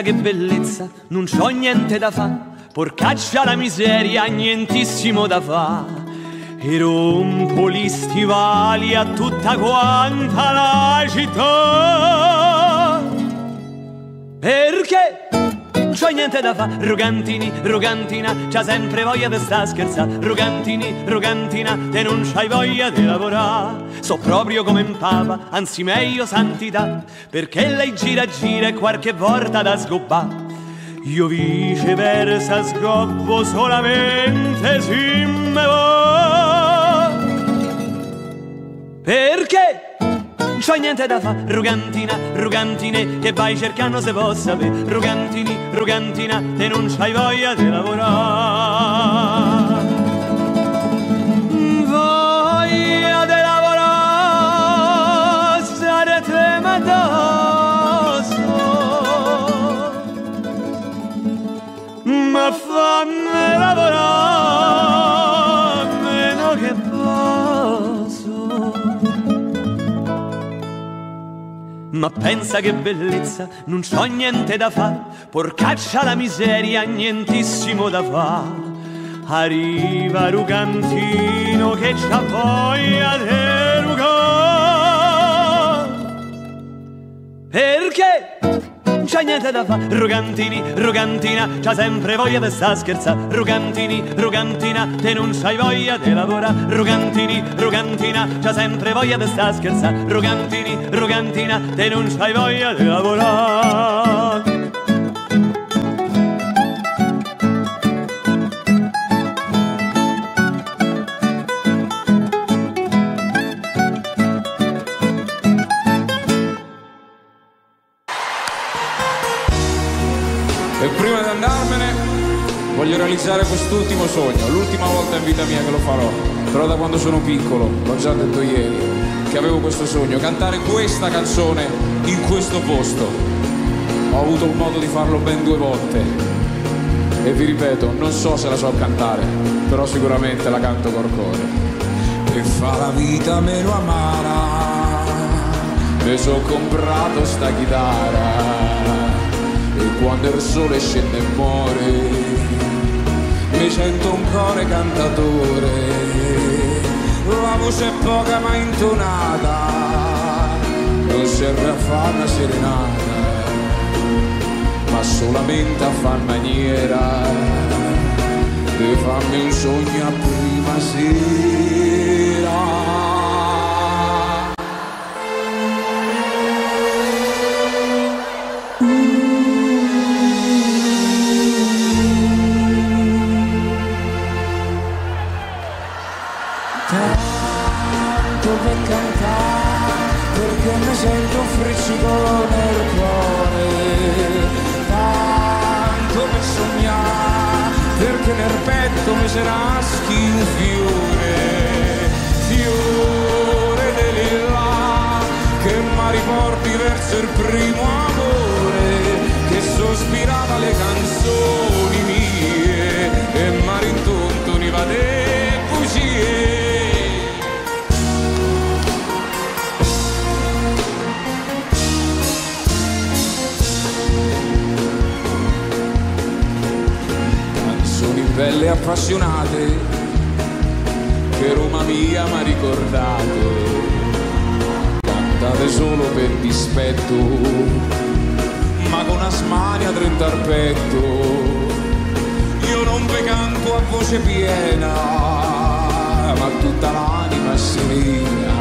bellezza, che bellezza, non c'ho niente da fa', porcaccia la miseria, nientissimo da fa'. E rompo gli stivali a tutta quanta la città, perché non c'ho niente da fa'. Rugantini, Rugantina, c'ha sempre voglia di sta scherza. Rugantini, Rugantina, te non c'hai voglia di lavorare. So proprio come un papa, anzi meglio santità, perché lei gira gira e qualche volta da sgobbà. Io viceversa sgobbo solamente si me va, perché non c'ho niente da fa'. Rugantina, Rugantine, che vai cercando se possa sapere. Rugantini, Rugantina, te non c'hai voglia di lavorare. Voglia di lavorare, sarete madonna, ma fammi lavorare meno che posso. Ma pensa che bellezza, non c'ho niente da fa', porcaccia la miseria, nientissimo da fa'. Arriva Rugantino che c'ha voglia di rugare, perché non c'è niente da fa'. Rugantini, Rugantina, c'ha sempre voglia di sta scherza. Rugantini, Rugantina, te non c'hai voglia di lavorare. Rugantini, Rugantina, c'ha sempre voglia di sta scherza. Rugantini, Rugantina, te non c'hai voglia di lavorare. E prima di andarmene voglio realizzare quest'ultimo sogno, l'ultima volta in vita mia che lo farò, però da quando sono piccolo, l'ho già detto ieri, che avevo questo sogno, cantare questa canzone in questo posto. Ho avuto il modo di farlo ben 2 volte e vi ripeto, non so se la so cantare, però sicuramente la canto col cuore. E fa la vita meno amara, me so comprato sta chitarra. Quando il sole scende e muore, mi sento un cuore cantatore. La voce è poca ma intonata, non serve a far una serenata, ma solamente a far maniera di farmi un sogno a prima sera. Sento un fricciolo nel cuore, tanto per sognare, perché nel petto mi seraschi un fiore, fiore di lilla, che mi riporti verso il primo amore, che sospirava le canzoni mie, e mi rintondoniva le bugie. Belle appassionate che Roma mia m'ha ricordato, cantate solo per dispetto ma con asmania dritto al petto. Io non ve canto a voce piena ma tutta l'anima è serena,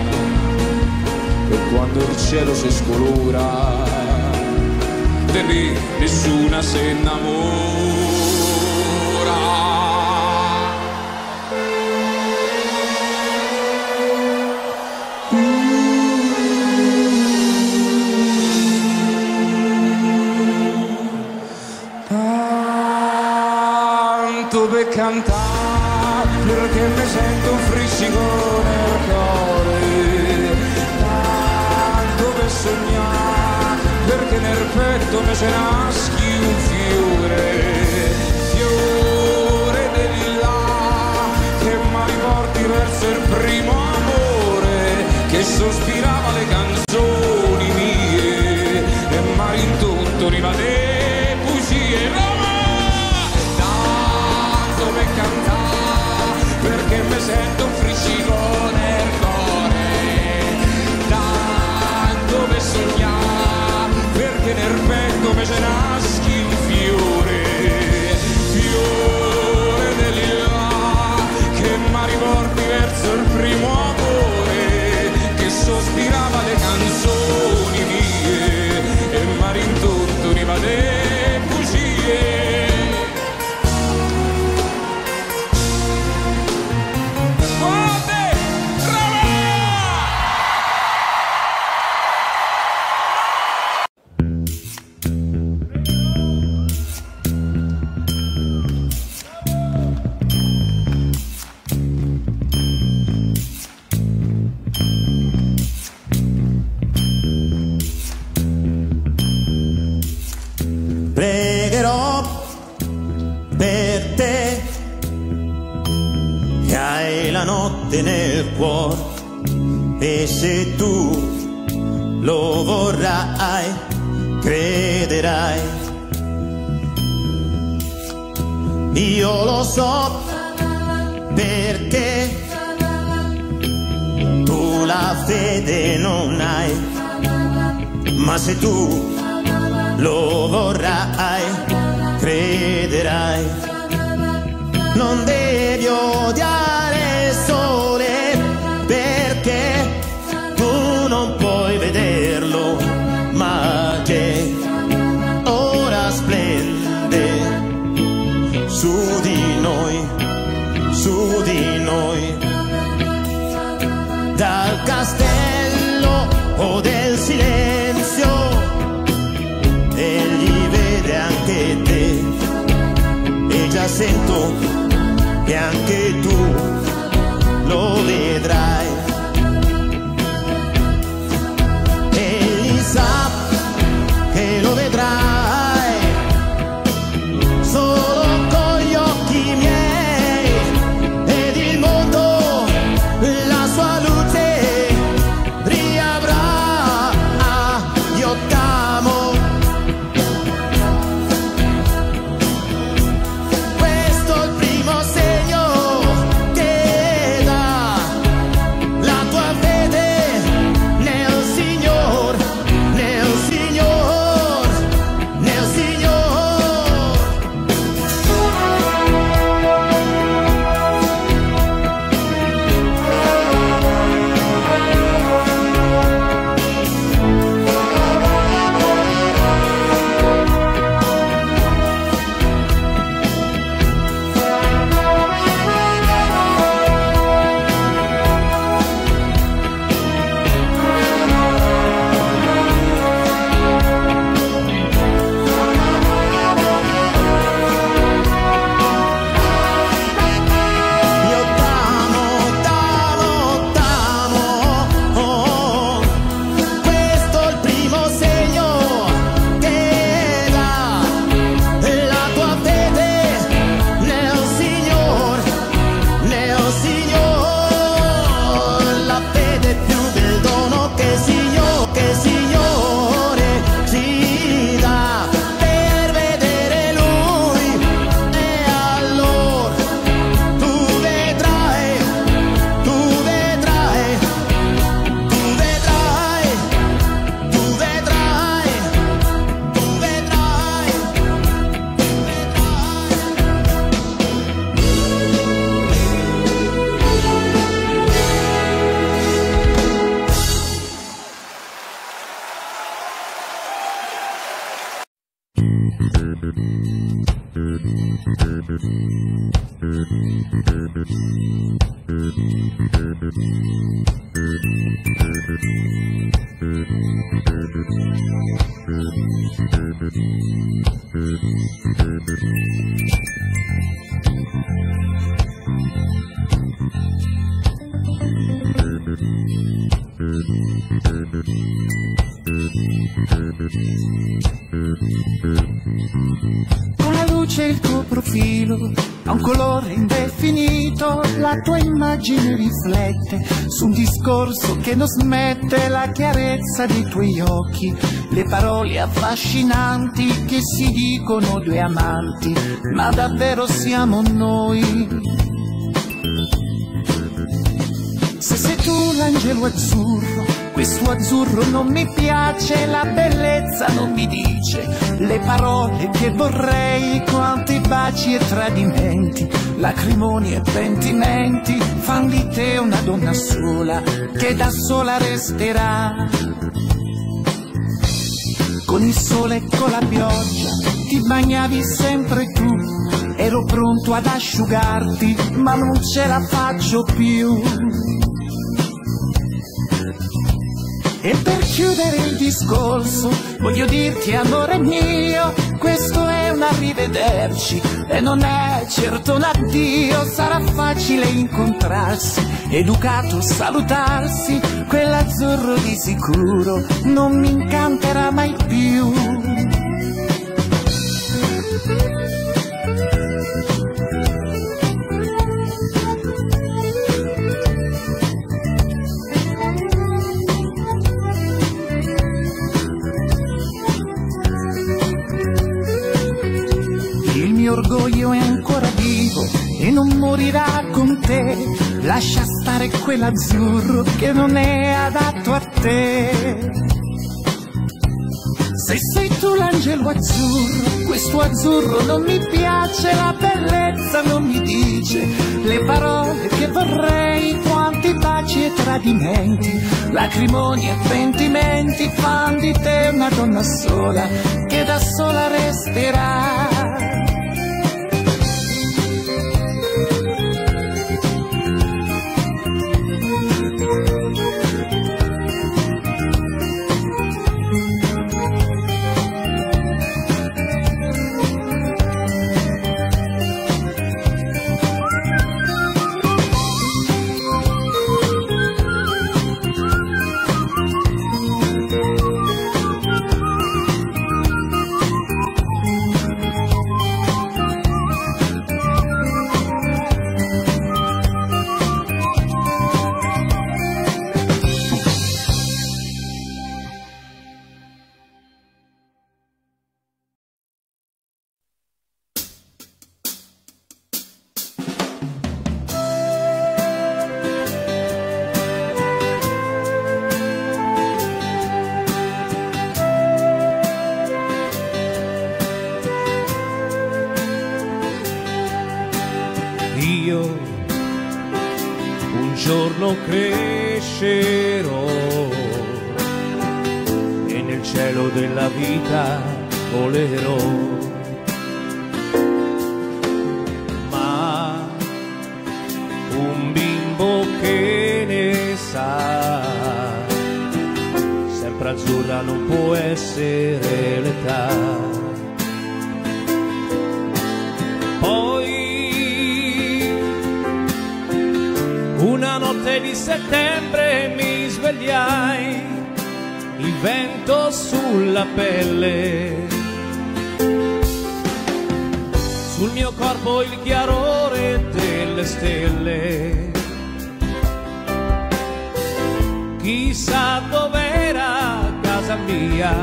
e quando il cielo si scolora di me nessuna si innamora. Cantare perché mi sento un friccico nel cuore, tanto per sognare, perché nel petto mi nasci un fiore, fiore di là, che mi riporti verso il primo amore, che sospirava le canzoni mie e mi rintontoniva te. notte nel cuore, e se tu lo vorrai, crederai. Io lo so perché tu la fede non hai, ma se tu lo vorrai, crederai. Non devi odiare il sole perché tu non puoi vederlo, ma che ora splende su di noi, su di noi. Dal castello o del silenzio egli vede anche te, e già sento che anche tu lo vedrai. Egli sa che lo vedrai solo con gli occhi miei, ed il mondo la sua luce riavrà. Io t'amo. Una luce il tuo profilo ha un colore indefinito, la tua immagine riflette su un discorso che non smette, la chiarezza dei tuoi occhi, le parole affascinanti che si dicono due amanti, ma davvero siamo noi? Se sei tu l'angelo azzurro, questo azzurro non mi piace, la bellezza non mi dice le parole che vorrei, quanti baci e tradimenti, lacrimoni e pentimenti, fan di te una donna sola, che da sola resterà. Con il sole e con la pioggia ti bagnavi sempre tu, ero pronto ad asciugarti, ma non ce la faccio più. E per chiudere il discorso voglio dirti, amore mio, questo è un arrivederci e non è certo un addio. Sarà facile incontrarsi, educato salutarsi, quell'azzurro di sicuro non mi incanterà mai più. mio orgoglio è ancora vivo e non morirà con te. Lascia stare quell'azzurro che non è adatto a te. Se sei tu l'angelo azzurro, questo azzurro non mi piace. La bellezza non mi dice le parole che vorrei. Quanti baci e tradimenti, lacrimoni e pentimenti fan di te una donna sola che da sola resterà. Crescerò e nel cielo della vita volerò, ma un bimbo che ne sa, sempre azzurra non può essere l'età. Poi una notte di settembre mi svegliai, il vento sulla pelle, sul mio corpo il chiarore delle stelle. Chissà dov'era casa mia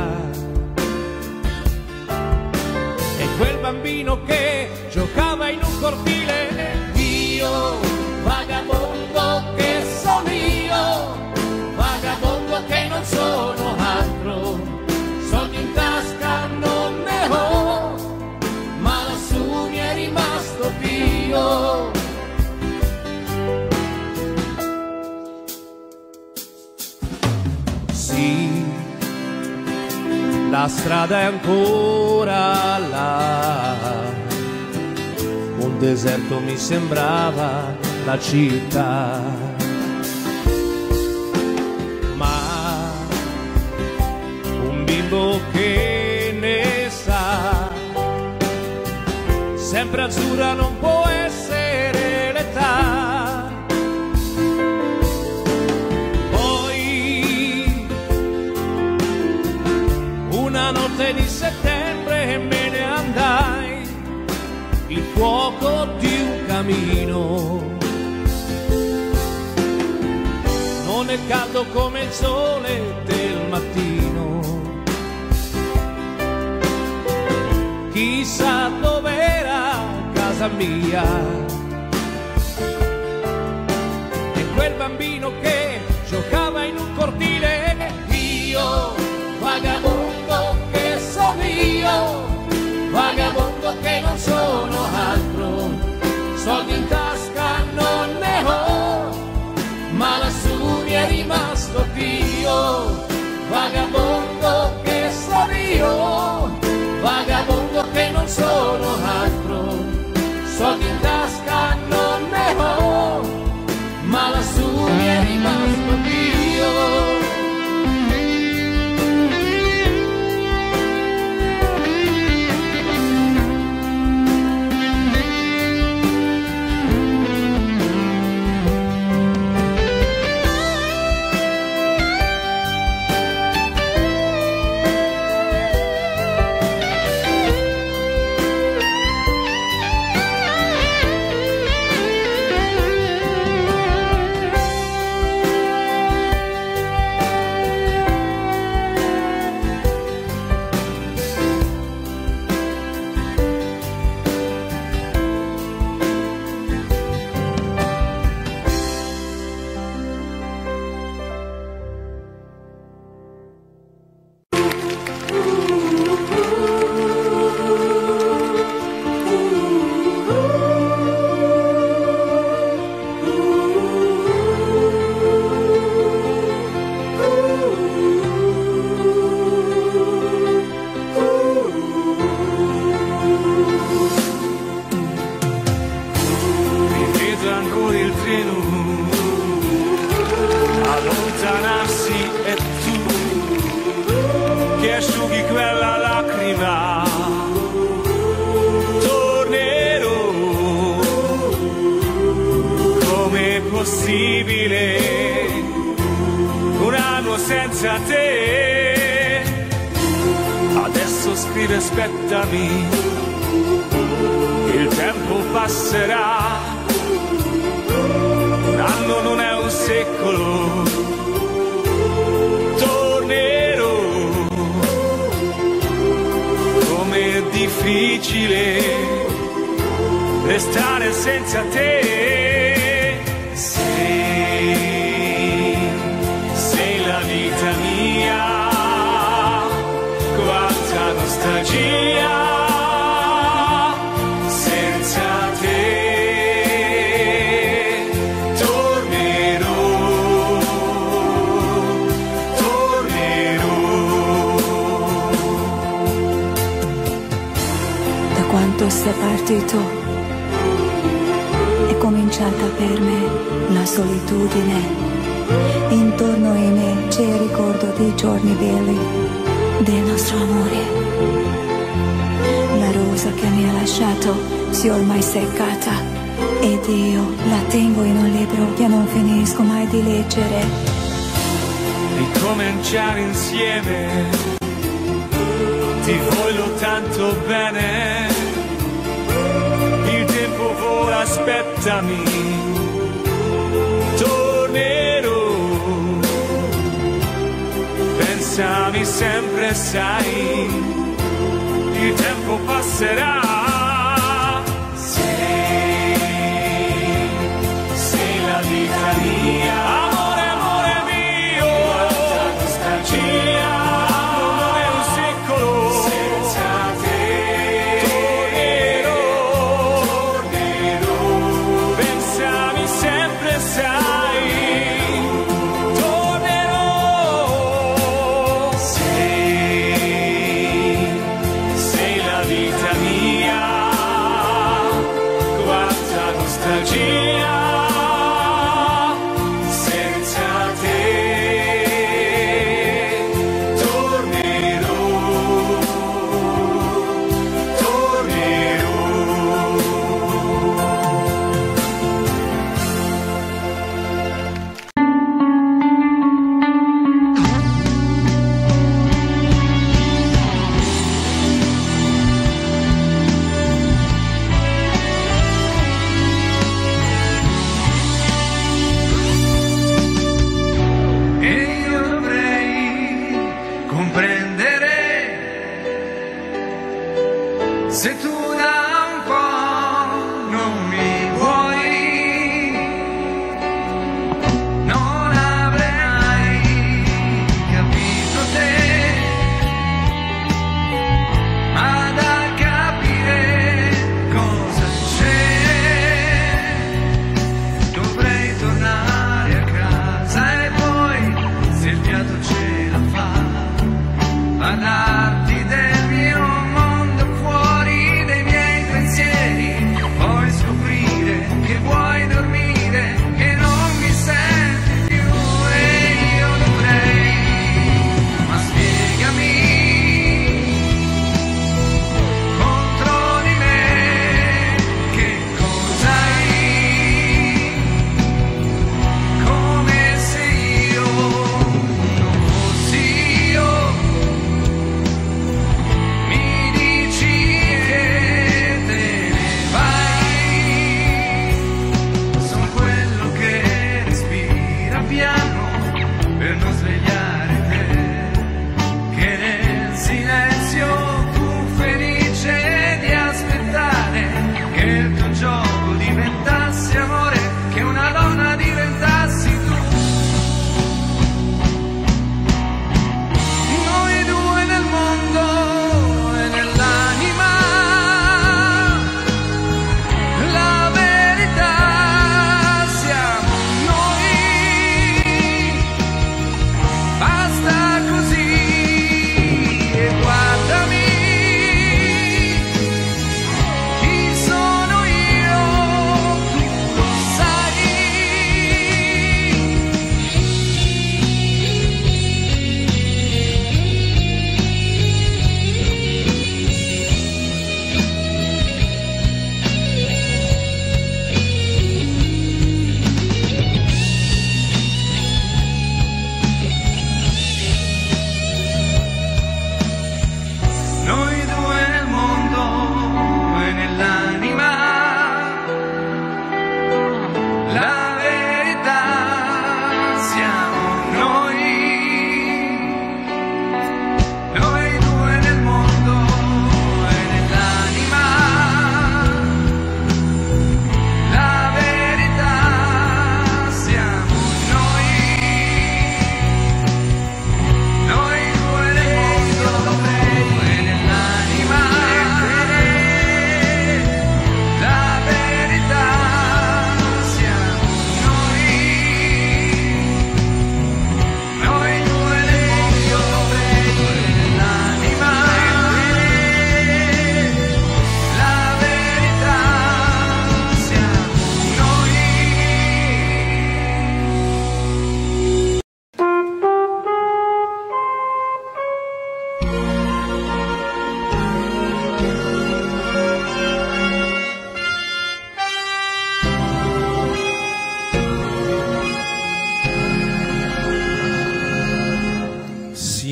e quel bambino che giocava in un cortile. Dio, vagabondo che sono io, vagabondo che non sono altro, soldi in tasca non ne ho, ma lassù mi è rimasto Dio. Sì, la strada è ancora là, un deserto mi sembrava la città, ma un bimbo che ne sa, sempre azzurra non può essere l'età. Poi una notte di settembre me ne andai, il fuoco di un camino, non è caldo come il sole del mattino. Chissà dov'era casa mia e quel bambino che giocava in un cortile. Io, vagabondo che sono io, vagabondo che non sono altro, soldi in tasca non ne ho, ma la è rimasto Dio, vagabondo che sono io, vagabondo che non sono altro, soldi in tasca non ne ho, ma lassù mi è rimasto Dio. grazie a te. Adesso scrive aspettami, il tempo passerà. Un anno non è un secolo, tornerò. Com'è difficile restare senza te. Sei la vita mia, quanta nostalgia. Quanto sei partito è cominciata per me la solitudine, intorno a me c'è il ricordo dei giorni belli del nostro amore. La rosa che mi ha lasciato si è ormai seccata ed io la tengo in un libro che non finisco mai di leggere. Ricominciare insieme, ti voglio tanto bene. Il tempo vola, aspettami, tornerò. Pensami sempre, sai, il tempo passerà. Sei la vita mia, amore, amore mio, quanta nostalgia.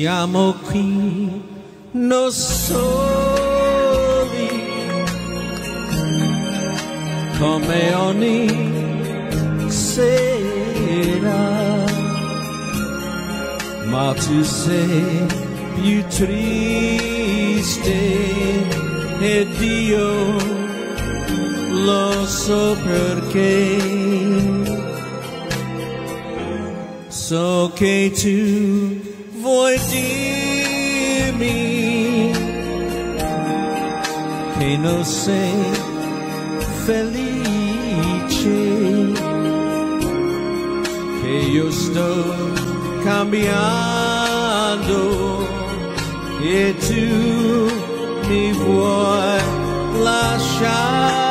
siamo qui, non soli, come ogni sera, ma tu sei più triste ed io lo so perché. So che tu vuoi dirmi che non sei felice, che io sto cambiando e tu mi vuoi lasciare.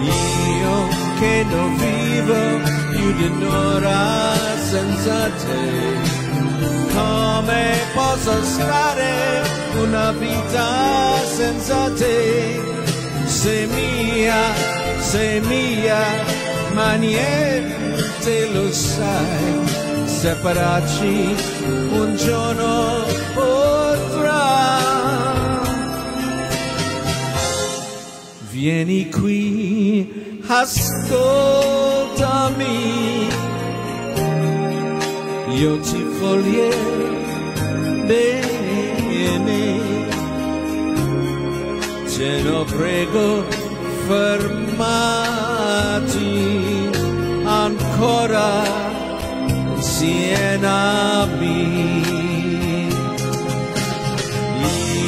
Io che non vivo più di un'ora senza te, come posso stare una vita senza te? Sei mia, ma niente lo sai, separarci un giorno potrà. Vieni qui, ascolta, io ti voglio bene, te lo prego, fermati ancora, insieme.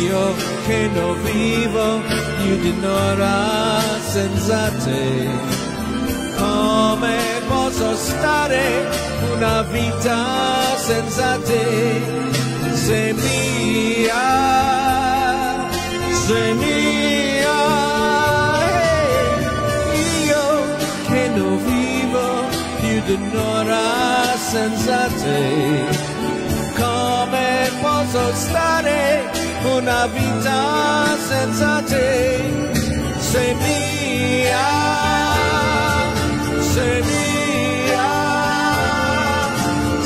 Io che non vivo più di un'ora senza te, come posso stare una vita senza te? Sei mia, io che non vivo più di un'ora senza te, come posso stare una vita senza te? Sei mia. Sei mia,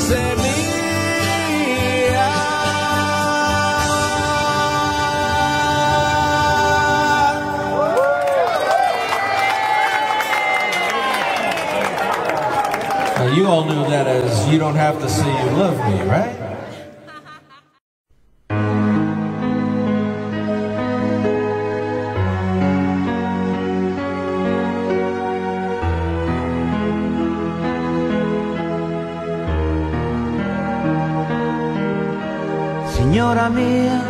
sei mia. Now you all knew that as you don't have to say you love me, right? Signora mia,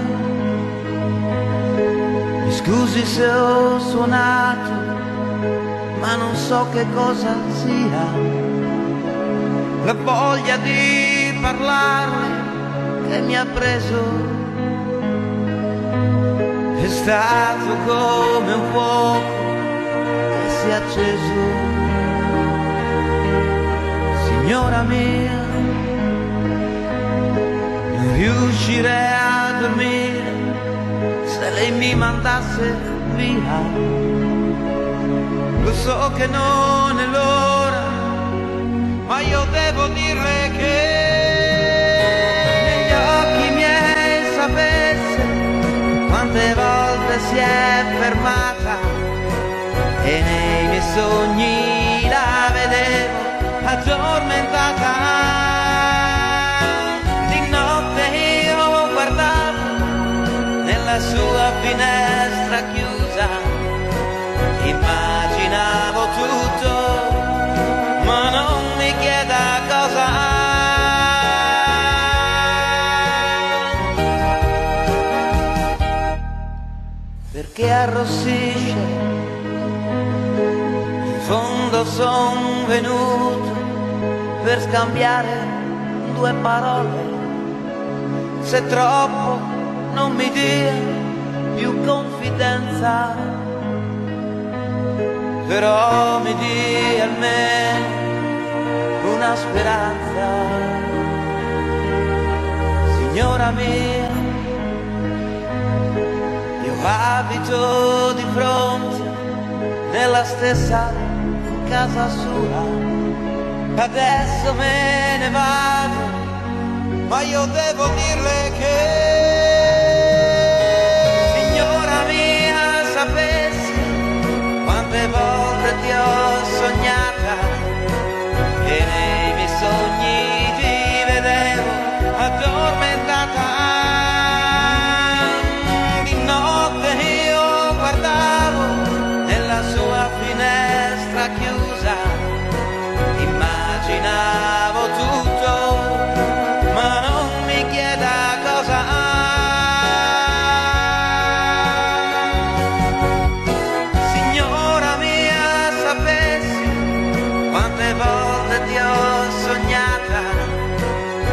mi scusi se ho suonato, ma non so che cosa sia la voglia di parlarne che mi ha preso. È stato come un fuoco che si è acceso. Signora mia, riuscirei a dormire se lei mi mandasse via. Lo so che non è l'ora, ma io devo dirle che negli occhi miei sapesse quante volte si è fermata, e nei miei sogni la vedevo addormentata. La sua finestra chiusa, immaginavo tutto, ma non mi chieda cosa. Perché arrossisce? In fondo son venuto per scambiare due parole, se troppo non mi dia più confidenza, però mi dia almeno una speranza. Signora mia, io abito di fronte nella stessa casa sua, adesso me ne vado ma io devo dirle che, signora mia, sapessi quante volte ti ho sognata, che nei miei sogni ti vedevo addormentata. Di notte io guardavo nella sua finestra chiusa, immaginavo tutto, ma non mi chieda cosa. Signora mia, sapessi quante volte ti ho sognata,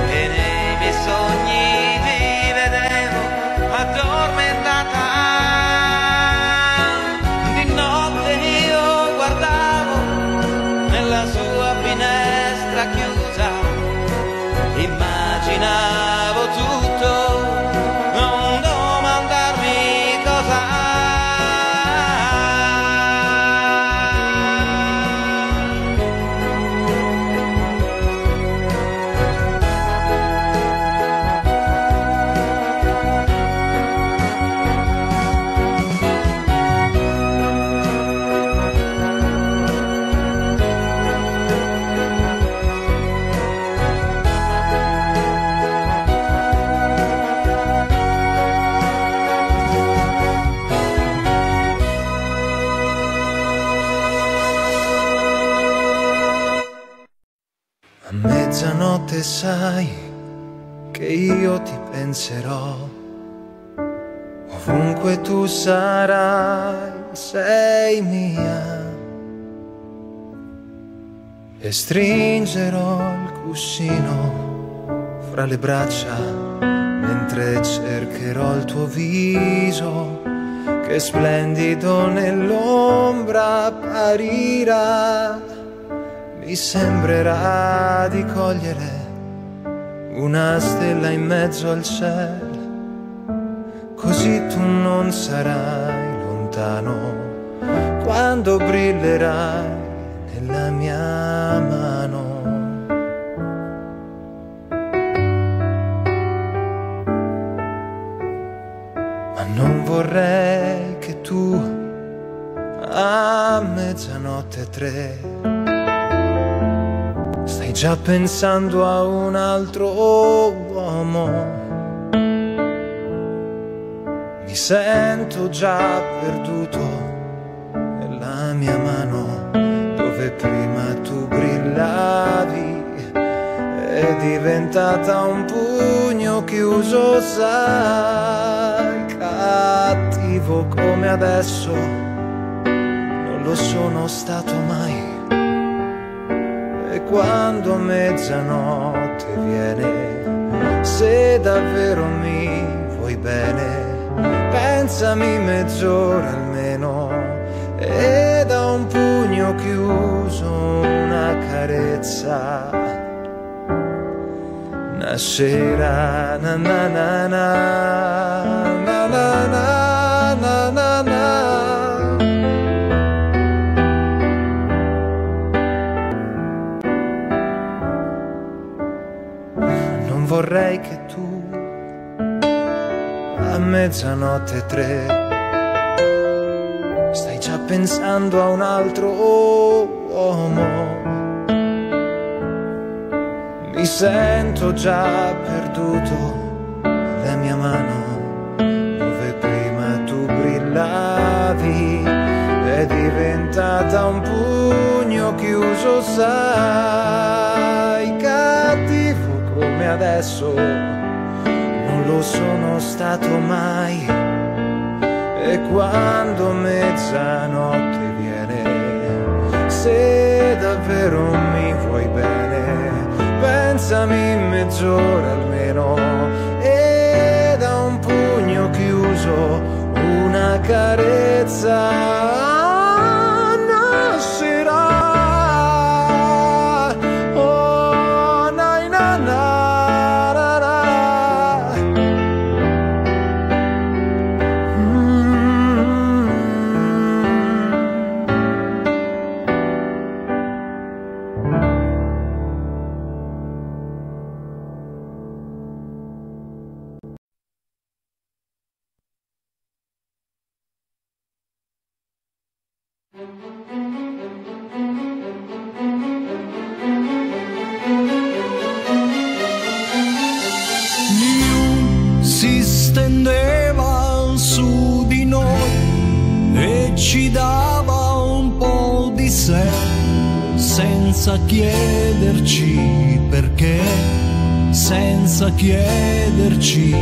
e nei miei sogni ti vedevo addormentata. Di notte io guardavo nella sua finestra chiusa, immaginavo tutto, non domandarmi cosa. Mezzanotte sai che io ti penserò, ovunque tu sarai sei mia, e stringerò il cuscino fra le braccia mentre cercherò il tuo viso, che splendido nell'ombra apparirà. Mi sembrerà di cogliere una stella in mezzo al cielo, così tu non sarai lontano quando brillerai nella mia mano. Ma non vorrei che tu a mezzanotte 3 stai già pensando a un altro uomo. Mi sento già perduto nella mia mano, dove prima tu brillavi, è diventata un pugno chiuso, sai, cattivo come adesso non lo sono stato mai. E quando mezzanotte viene, se davvero mi vuoi bene, pensami mezz'ora almeno, e da un pugno chiuso una carezza nascerà. Na na na na na na na na na na. Vorrei che tu a mezzanotte 3 stai già pensando a un altro uomo. Mi sento già perduto nella mia mano, dove prima tu brillavi, è diventata un pugno chiuso, sai, cattivo come adesso non lo sono stato mai. E quando mezzanotte viene, se davvero mi vuoi bene, pensami mezz'ora almeno, e da un pugno chiuso una carezza. Lì si stendeva su di noi e ci dava un po' di sé, senza chiederci perché, senza chiederci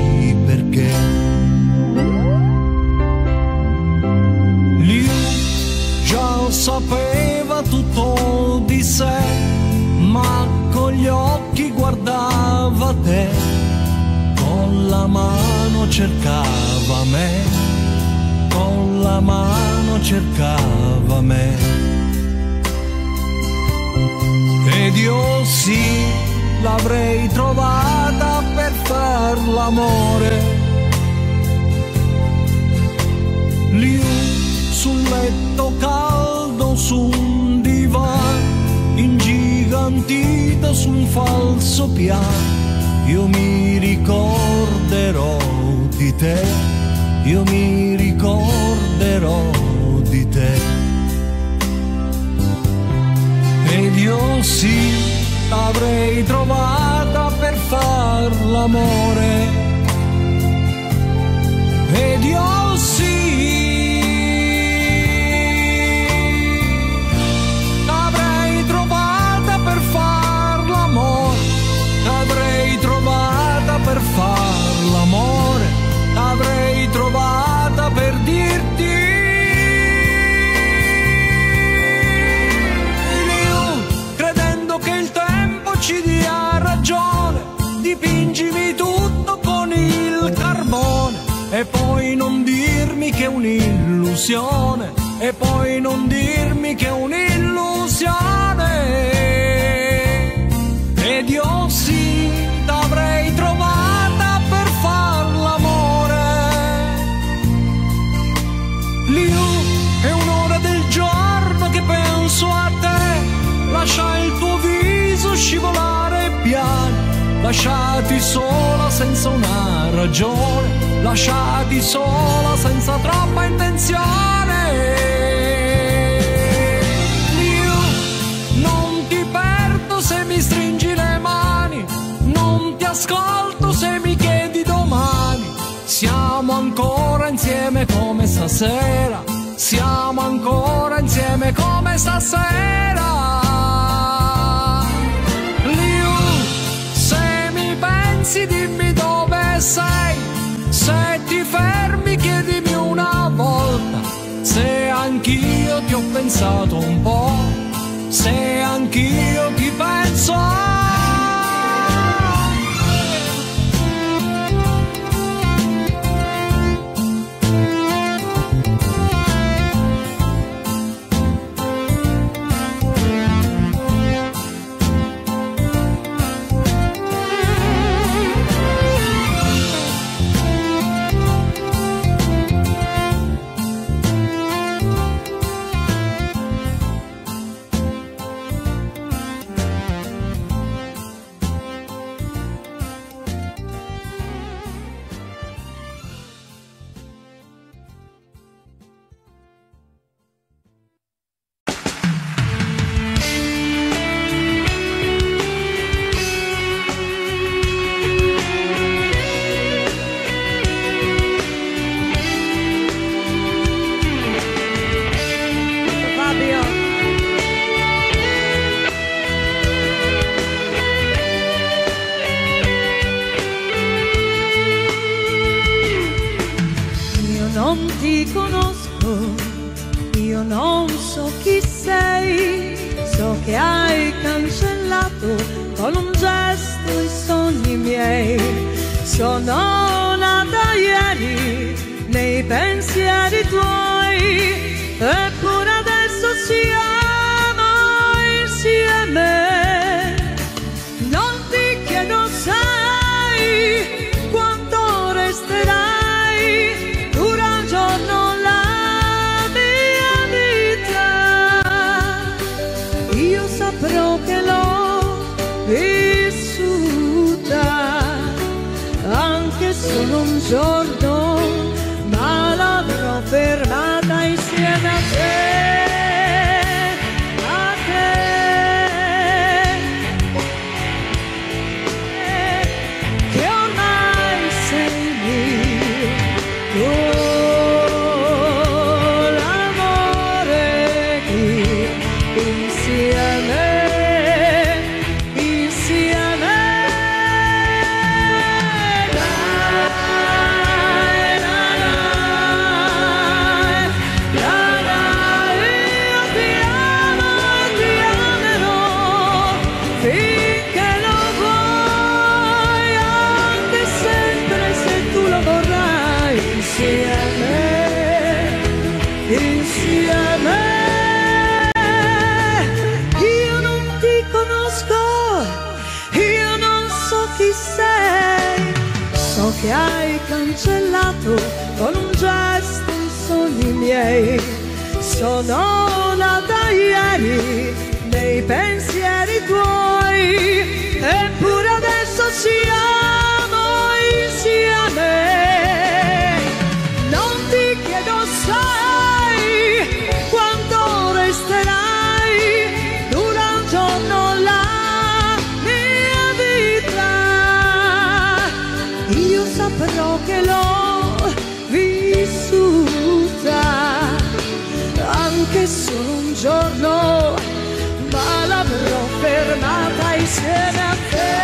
perché. Sapeva tutto di sé, ma con gli occhi guardava te, con la mano cercava me, con la mano cercava me. Ed io sì, l'avrei trovata per far l'amore. Lì sul letto caldo, su un divano, ingigantita su un falso piano, io mi ricorderò di te, io mi ricorderò di te. Ed io sì, l'avrei trovata per far l'amore. Ed io sì, per far l'amore, l'avrei trovata per dirti. Io, credendo che il tempo ci dia ragione, dipingimi tutto con il carbone, e poi non dirmi che è un'illusione, e poi non dirmi che è un'illusione. Ed io sì, l'avrei trovata a te, lascia il tuo viso scivolare piano, lasciati sola senza una ragione, lasciati sola senza troppa intenzione. Io non ti perdo se mi stringi le mani, non ti ascolto se mi chiedi domani, siamo ancora insieme come stasera, siamo ancora insieme come stasera. Liu, se mi pensi dimmi dove sei, se ti fermi chiedimi una volta, se anch'io ti ho pensato un po', se anch'io ti penso. Giorno, ma l'avrò fermata insieme a te. insieme. Io non ti conosco, io non so chi sei, so che hai cancellato con un gesto i sogni miei. Sono là da ieri nei pensieri tuoi, eppure adesso siamo insieme. Non ti chiedo sai quanto resterai dura un giorno la mia vita. Io saprò che l'ho vissuta anche solo un giorno, ma l'avrò fermata insieme a te.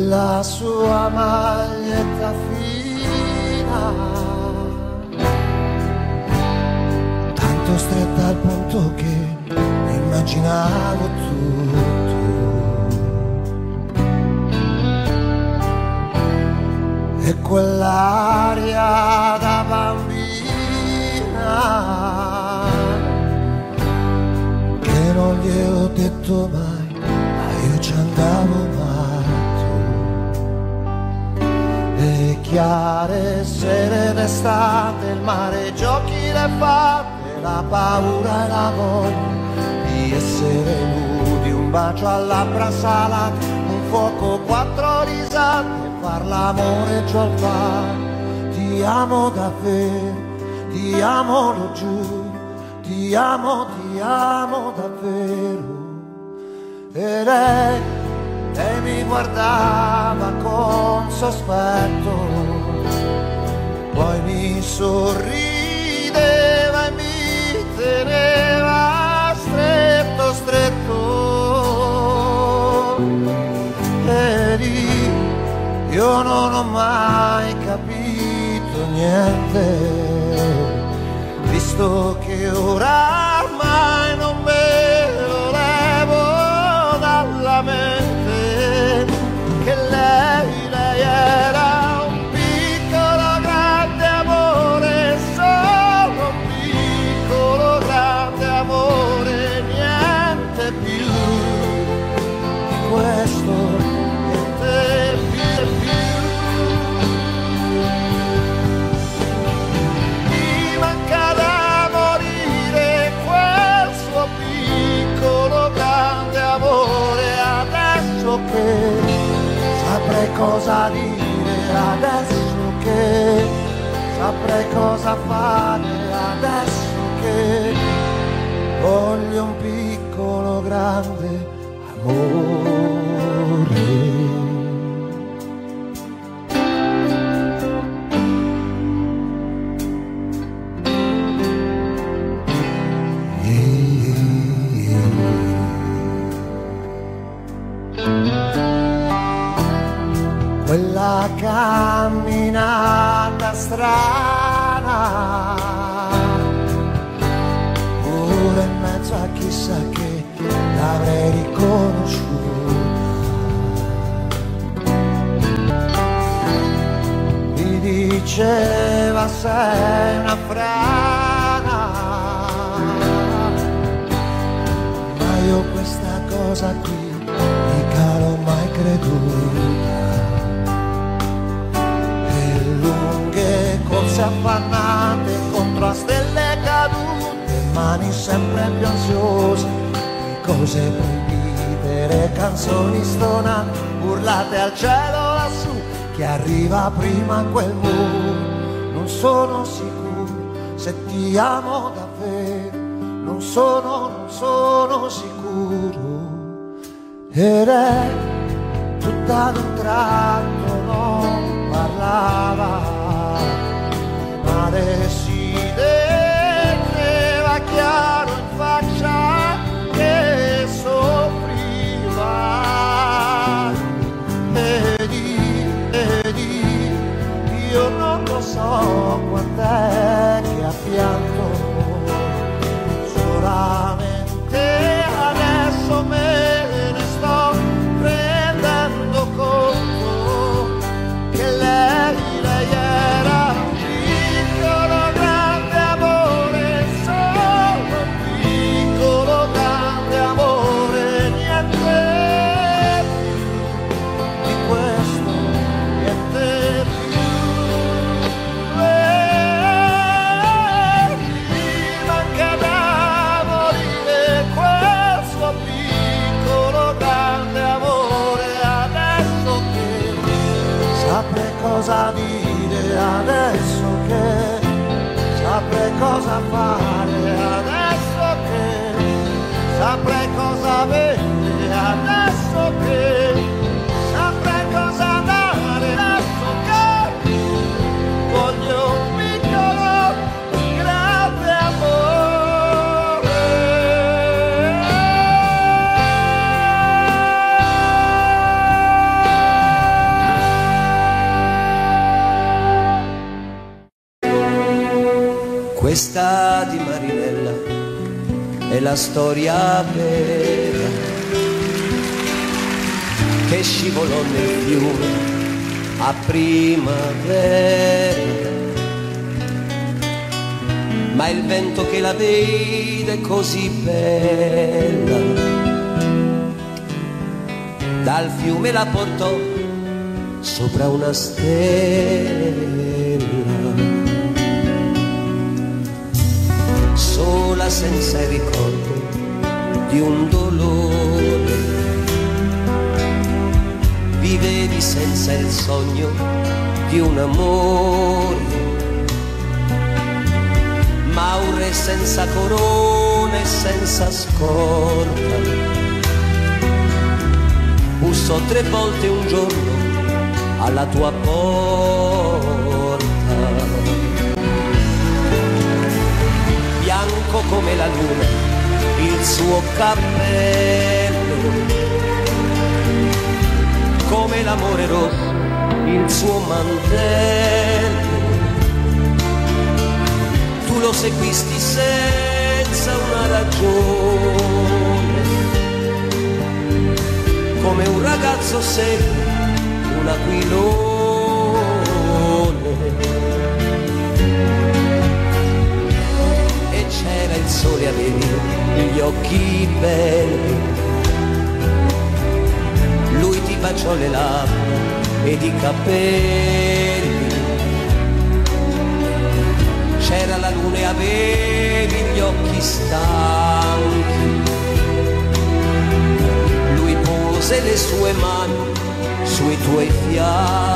La sua maglietta fina, tanto stretta al punto che immaginavo tutto, e quell'aria da bambina che non gli ho detto mai, ma io ci andavo mai. Chiare sere d'estate, il mare, giochi, le fate, la paura e la voglia di essere nudi, un bacio alla labbra salata, un fuoco, quattro risate, far l'amore giù al fare. Ti amo davvero, ti amo, lo giuro, ti amo davvero. E lei mi guardava con sospetto, poi mi sorrideva e mi teneva stretto, stretto. Ed io non ho mai capito niente, visto che ora ormai non me lo levo dalla mente. Lei era un piccolo grande amore, solo un piccolo grande amore, niente più di questo, niente più. Mi manca da morire quel suo piccolo grande amore, adesso che saprei cosa dire, adesso che saprei cosa fare, adesso che voglio un piccolo grande amore. Quella camminata strana, ora in mezzo a chissà che l'avrei riconosciuta, diceva sei una frana, ma io questa cosa qui mica l'ho mai creduta. E lunghe corse affannate contro a stelle cadute, mani sempre più ansiose di cose proibite, le canzoni stonate urlate al cielo lassù, chi arriva prima a quel muro, non sono sicuro se ti amo davvero, non sono sicuro. Ed è tutta ad un tratto non parlava, ma le si vedeva chiaro in faccia che soffriva. Io non lo so quant'è che ha pianto, solamente adesso me ne sto prendendo conto che lei era un piccolo grande amore, solo un piccolo grande amore, niente di questo, niente più. Cosa dire adesso che saprei cosa fare, adesso che saprei cosa avere, adesso che saprei cosa dare, adesso che voglio un piccolo grande amore. Questa di Marinella è la storia vera che scivolò nel fiume a primavera, ma il vento che la vede così bella dal fiume la portò sopra una stella. Sola senza il ricordo di un dolore, vivevi senza il sogno di un amore, ma un re senza corona e senza scorta bussò 3 volte un giorno alla tua porta. Bianco come la luna il suo cappello, come l'amore rosso il suo mantello, tu lo seguisti senza una ragione, come un ragazzo segue un aquilone. C'era il sole, avevi gli occhi belli, lui ti baciò le labbra ed i capelli. C'era la luna e avevi gli occhi stanchi, lui pose le sue mani sui tuoi fianchi.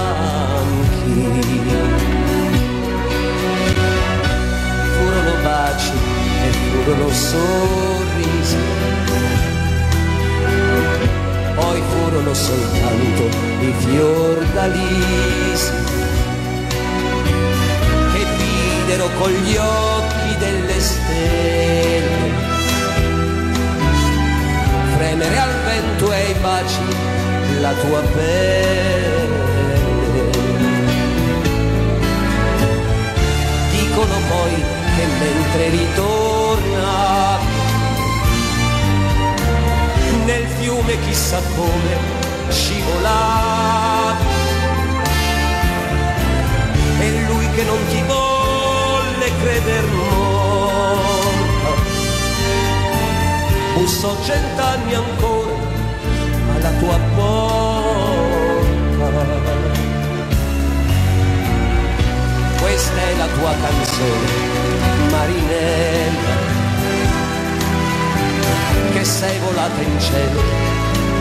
Furono baci e furono sorrisi, poi furono soltanto i fiordalisi che videro con gli occhi delle stelle fremere al vento e ai baci la tua pelle. Dicono poi che mentre ritorna nel fiume chissà come scivolava, e lui creder morto. Busso 100 anni ancora alla tua porta. Questa è la tua canzone, marinella, che sei volata in cielo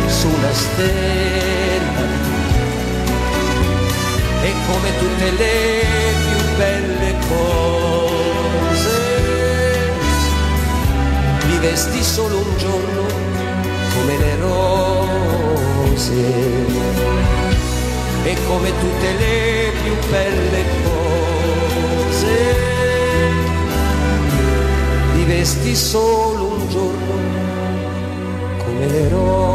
su una stella. E come tutte le più belle cose, li vesti solo un giorno come le rose. E come tutte le più belle cose, li vesti solo un giorno come le rose.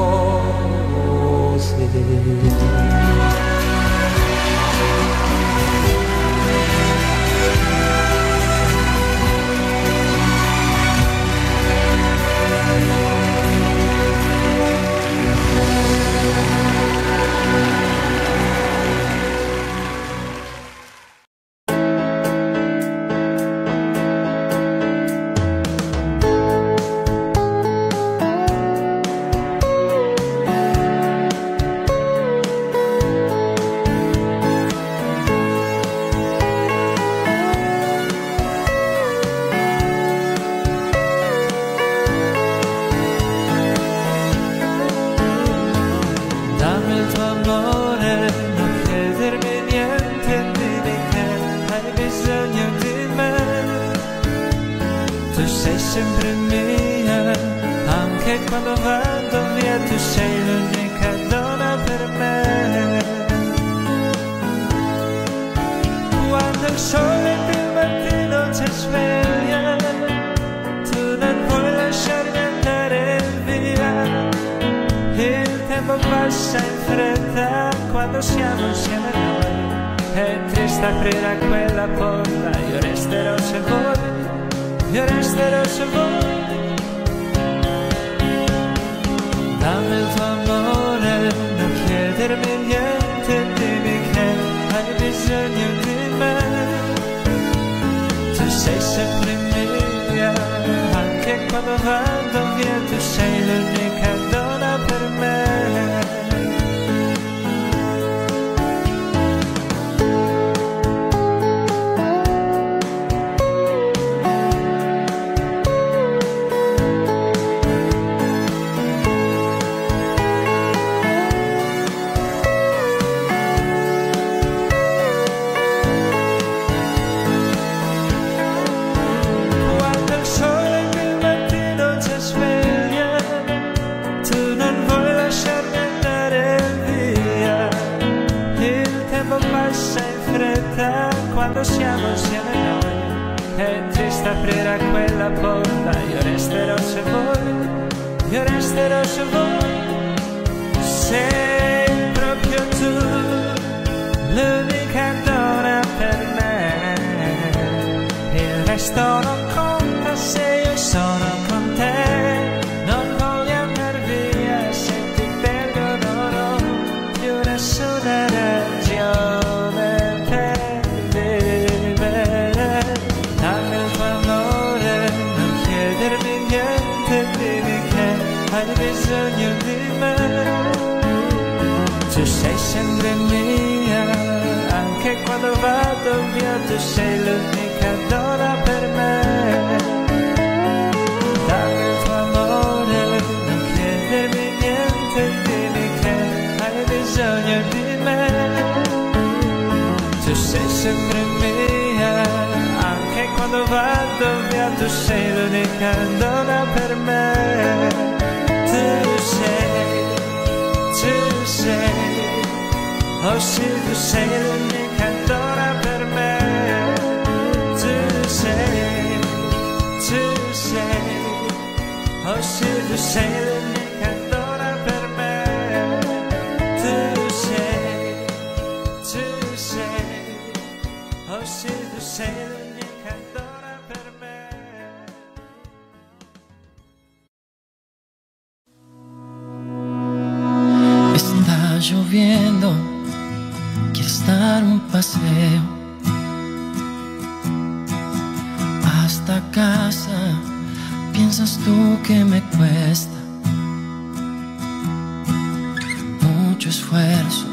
casa, piensas tú que me cuesta mucho esfuerzo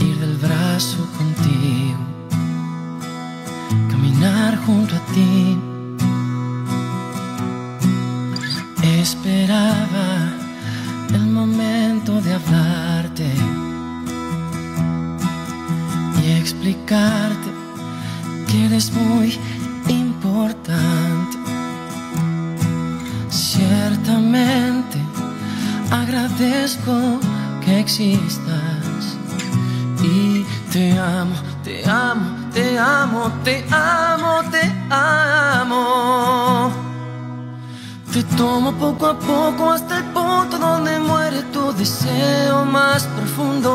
ir del brazo contigo, caminar junto a ti. Esperaba el momento de hablarte y explicarte que eres muy importante. Ciertamente agradezco que existas y te amo, te amo, te amo, te amo, te amo. Te tomo poco a poco hasta el punto donde muere tu deseo más profundo.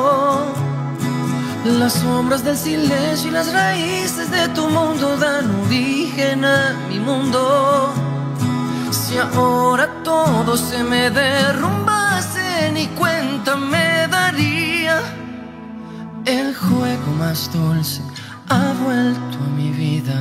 Las sombras del silencio y las raíces de tu mundo dan origen a mi mundo. Si ahora todo se me derrumbase, ni cuenta me daría. El juego más dulce ha vuelto a mi vida.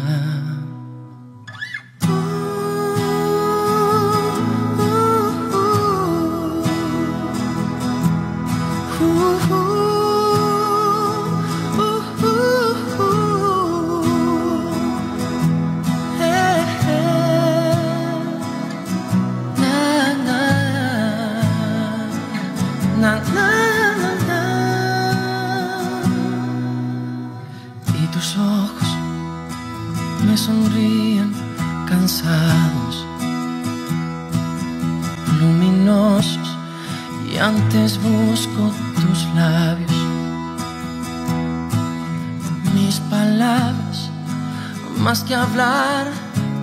Sonríen cansados, luminosos, y antes busco tus labios. Mis palabras, más que hablar,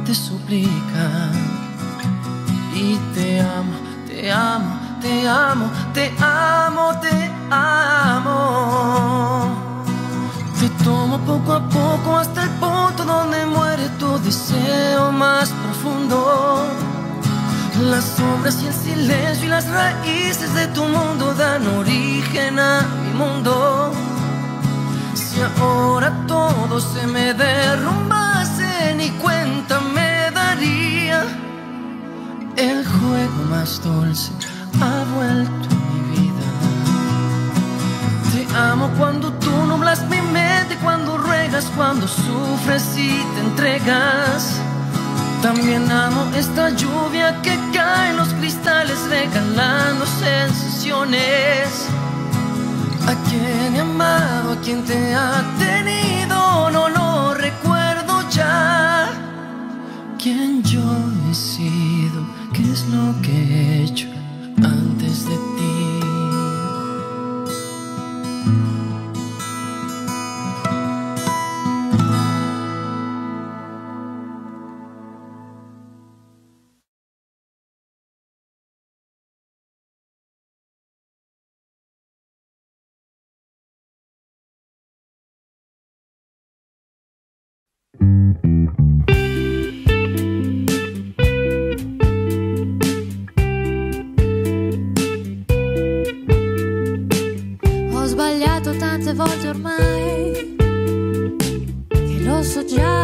te suplican y te amo, te amo, te amo, te amo, te amo. Te tomo poco a poco hasta el punto donde muere tu deseo más profundo. Las sombras y el silencio y las raíces de tu mundo dan origen a mi mundo. Si ahora todo se me derrumbase, ni cuenta me daría. El juego más dulce ha vuelto a mi vida. Te amo cuando tú nublas mi mente, cuando ruegas, cuando sufres y te entregas. También amo esta lluvia que cae en los cristales regalando sensaciones. A quien he amado, a quien te ha tenido, no lo recuerdo ya. Quien yo he sido, qué es lo que he hecho antes de ti. Ho sbagliato tante volte ormai, che lo so già,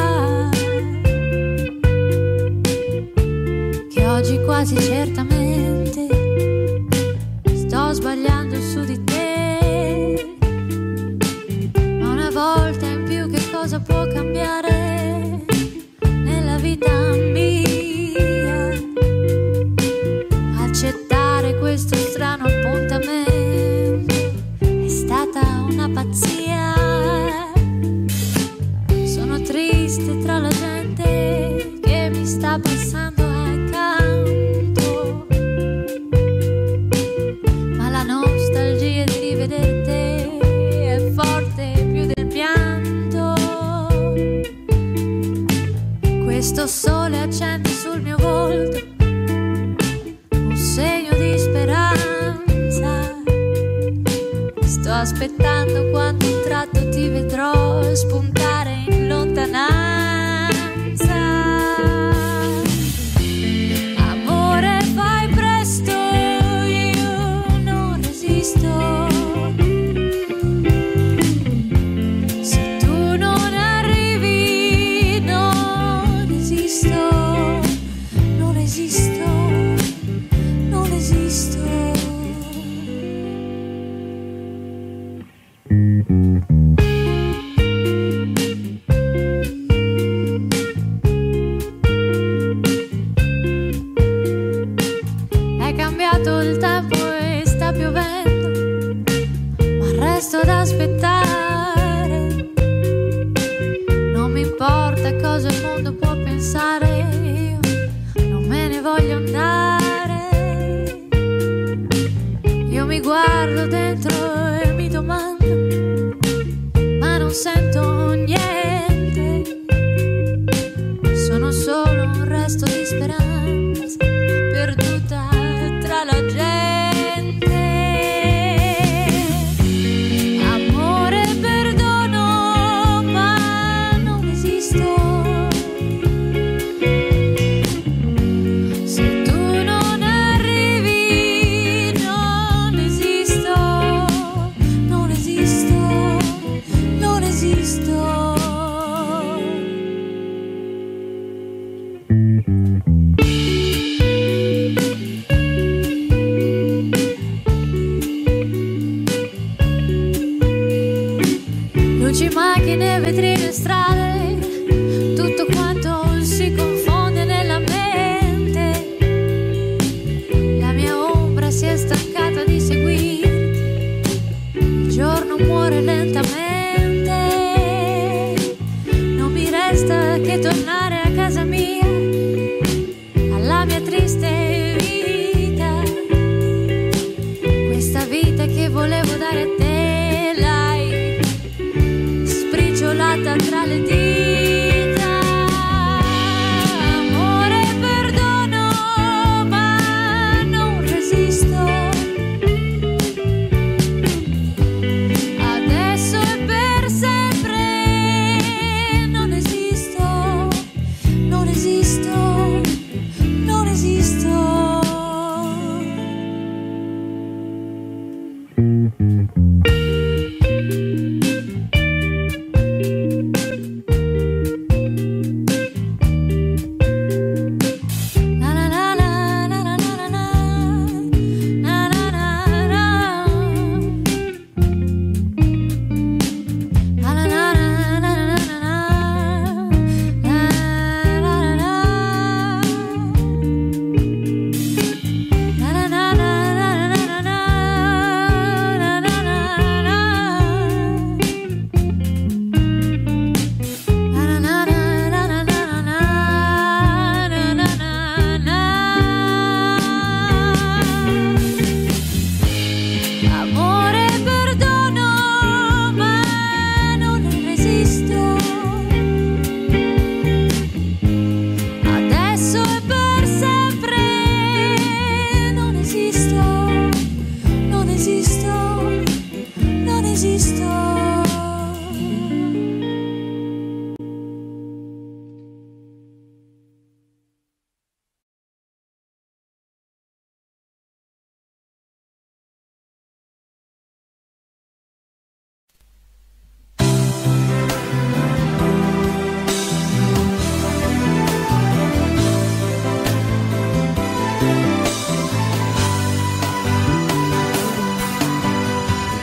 che oggi quasi certamente sto sbagliando su di te. Ma una volta in più che cosa può cambiare? Vita mia, accettare questo strano appuntamento è stata una pazzia. Sono triste tra la gente che mi sta passando accanto, ma la nostalgia di rivederti è forte più del pianto. Questo sole accende sul mio volto un segno di speranza. Sto aspettando quando un tratto ti vedrò spuntare in lontananza. Amore, fai presto, io non resisto. Se tu non arrivi, non esisto. guardo dentro e mi domando, ma non sento niente, sono solo un resto di speranza perduta tra la gente. Amore, perdono, ma non esisto. Luci, macchine, vetrine, strade, tutto quanto si confonde nella mente. La mia ombra si è stancata di seguirti, il giorno muore lentamente. Non mi resta che tornare a casa mia, alla mia triste vita, questa vita che volevo dare a te. Tra le dita, amore, perdono, ma non resisto. Adesso e per sempre non esisto, non esisto, non esisto.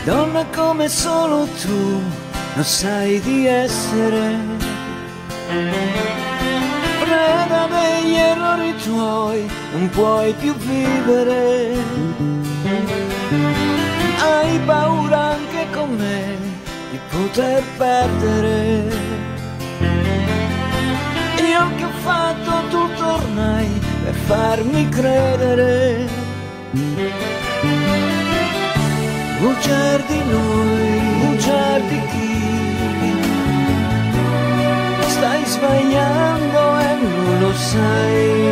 Donna come solo tu non sai di essere, preda degli errori tuoi, non puoi più vivere. Hai paura anche con me di poter perdere. Io che ho fatto tu tornai per farmi credere. Bugiar di noi, bugiar di chi stai sbagliando e non lo sai.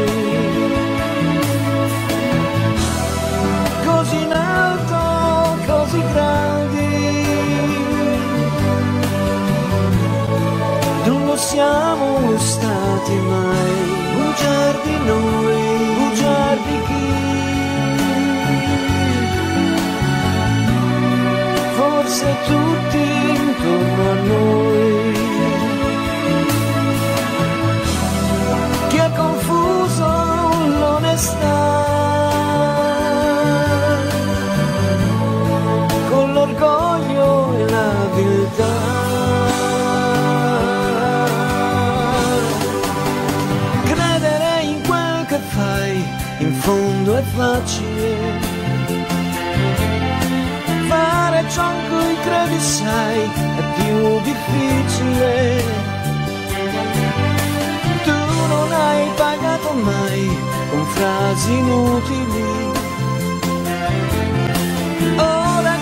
Così in alto, così grandi, non lo siamo stati mai. Bugiar di noi, bugiar di chi. Forse tutti intorno a noi, chi ha confuso l'onestà con l'orgoglio e la viltà. Credere in quel che fai, in fondo è facile. Ciò in cui credi, sai, è più difficile. Tu non hai pagato mai con frasi inutili. Ora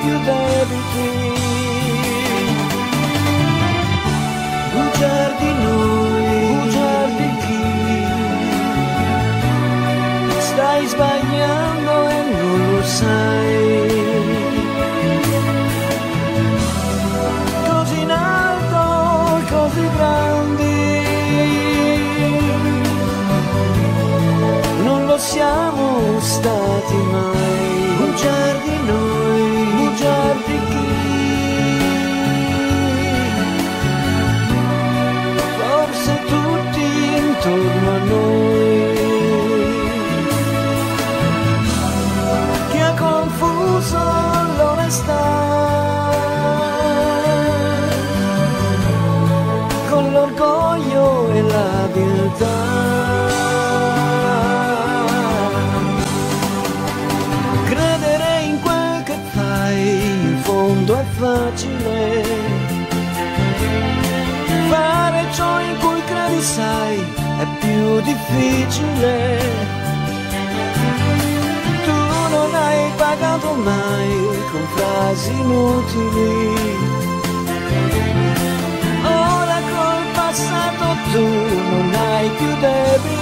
più debiti. Bugiardi chi? Stai sbagliando e non lo sai. Così in alto, così grandi, non lo siamo stati mai. Bugiardi noi, bugiardi chi? Forse tutti intorno a noi, che ha confuso l'onestà con l'orgoglio e la viltà. È facile fare ciò in cui credi, sai, è più difficile. Tu non hai pagato mai con frasi inutili. Ora col passato tu non hai più debiti.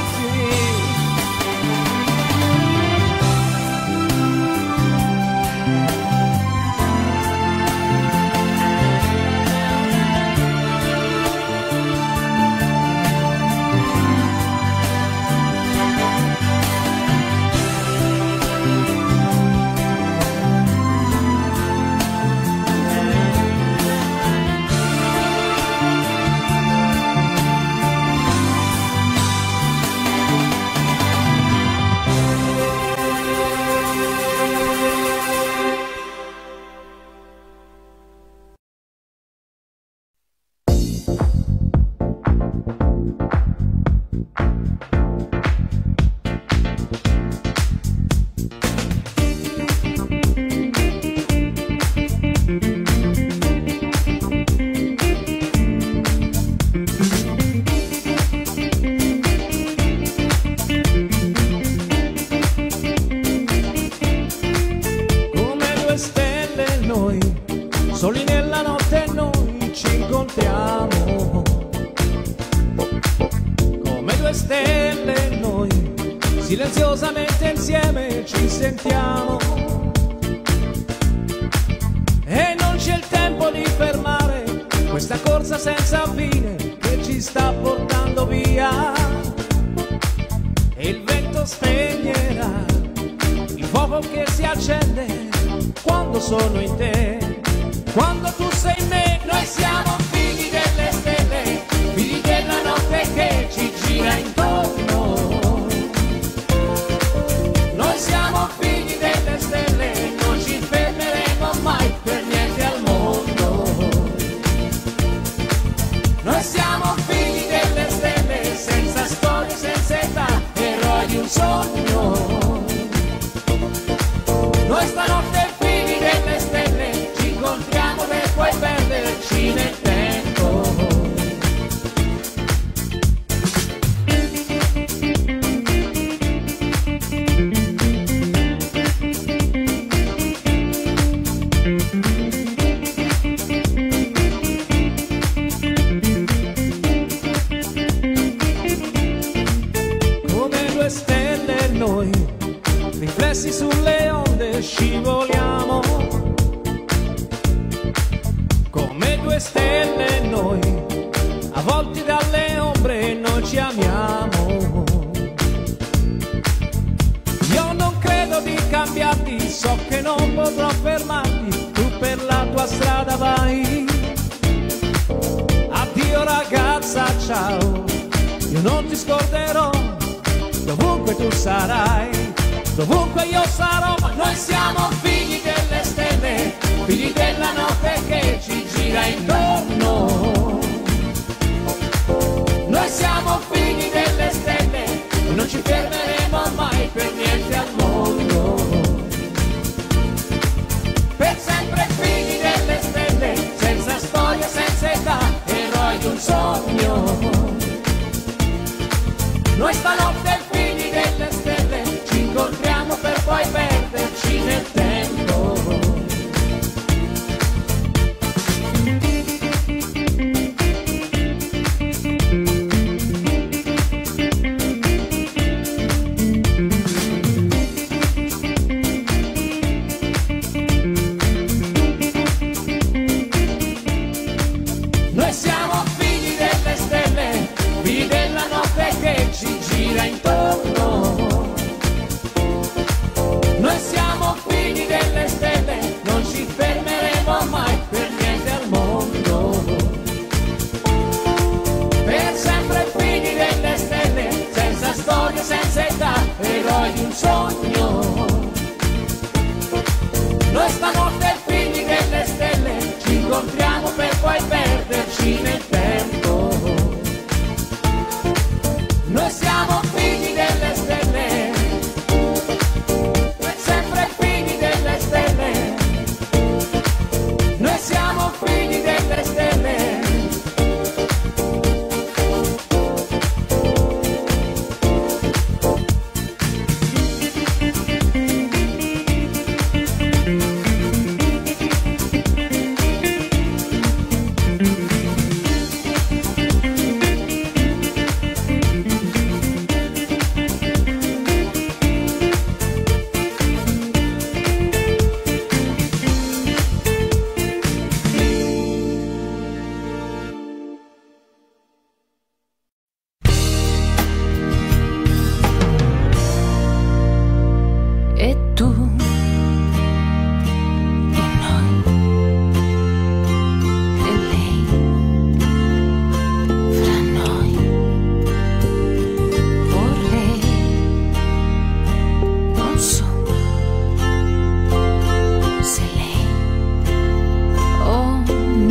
Ci incontriamo per poi perderci nel tempo.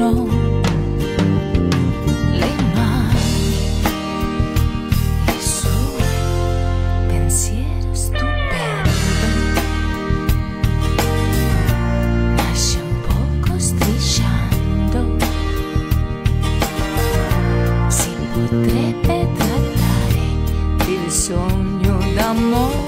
solo le mani, il suo pensiero stupendo, nasce un poco strisciando, si potrebbe trattare del sogno d'amore.